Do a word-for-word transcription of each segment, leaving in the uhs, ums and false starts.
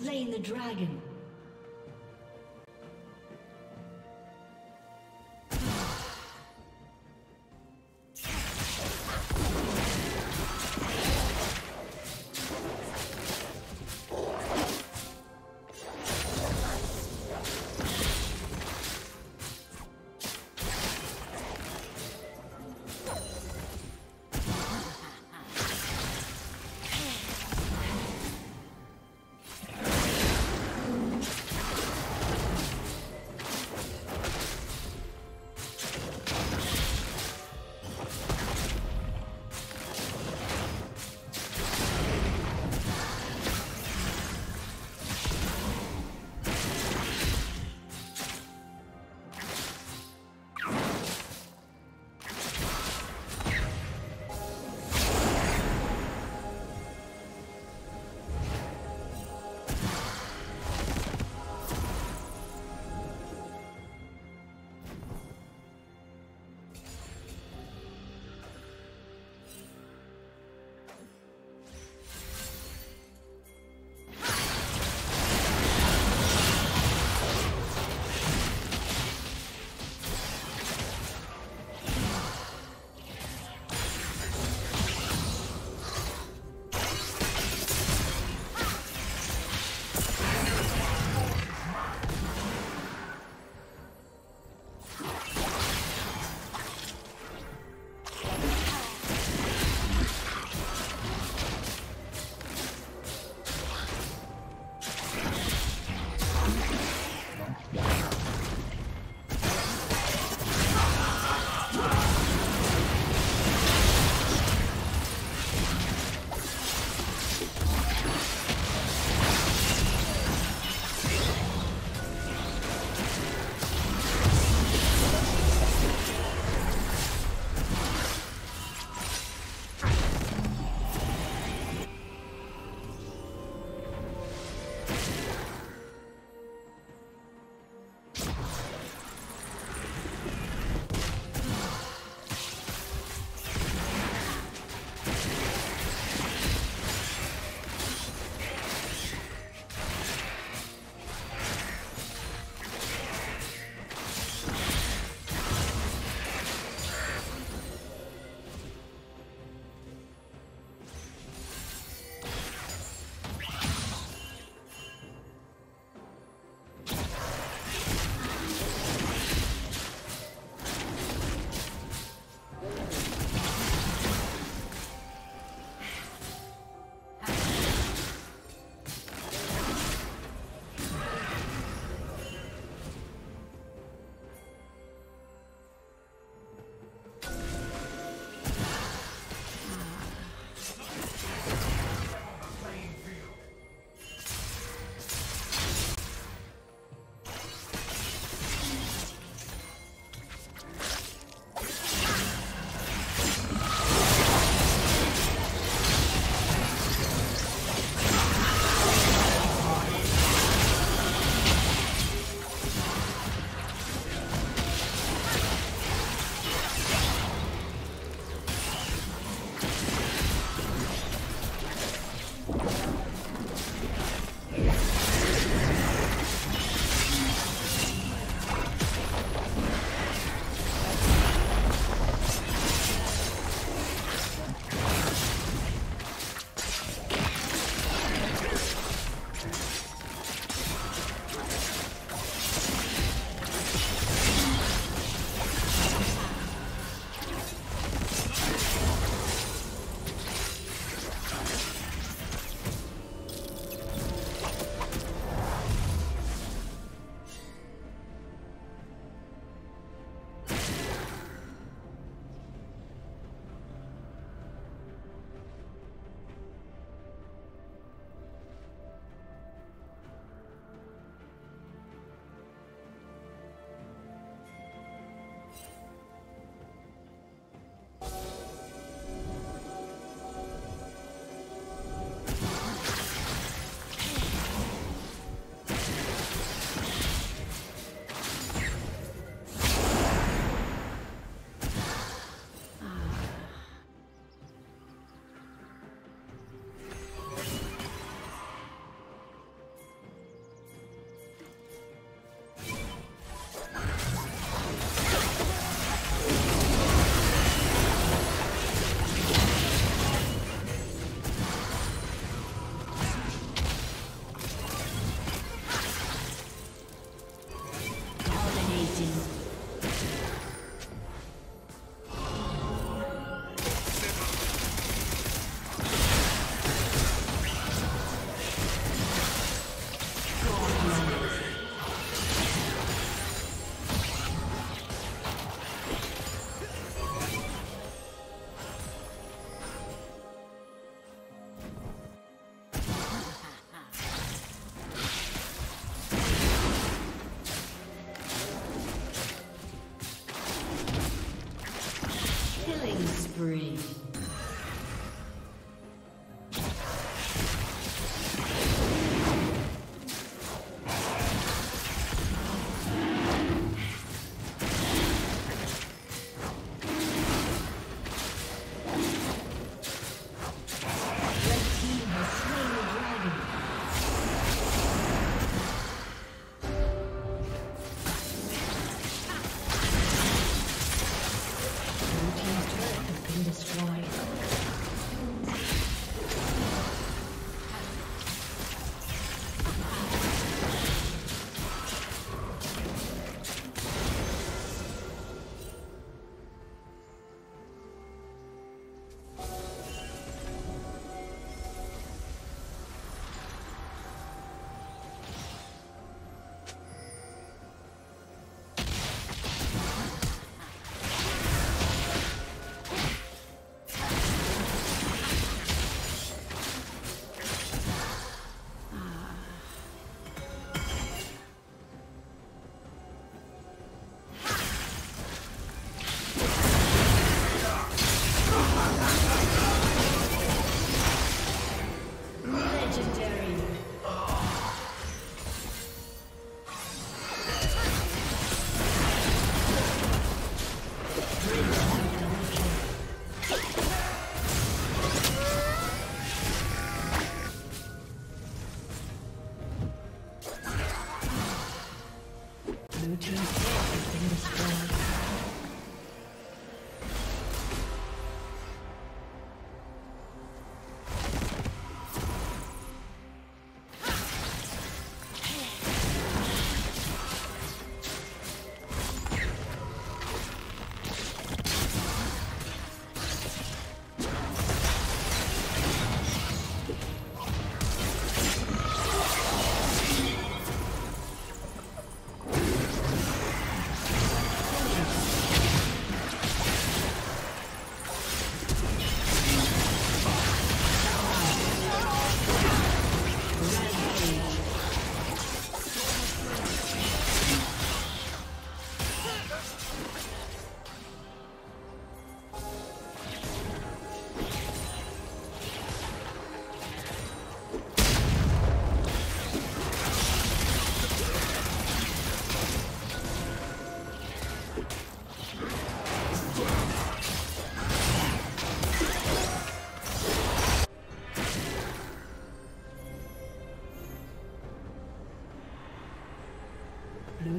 Slain the dragon. Blue team's turret has been destroyed. Blue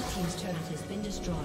team's turret has been destroyed. His turret has been destroyed.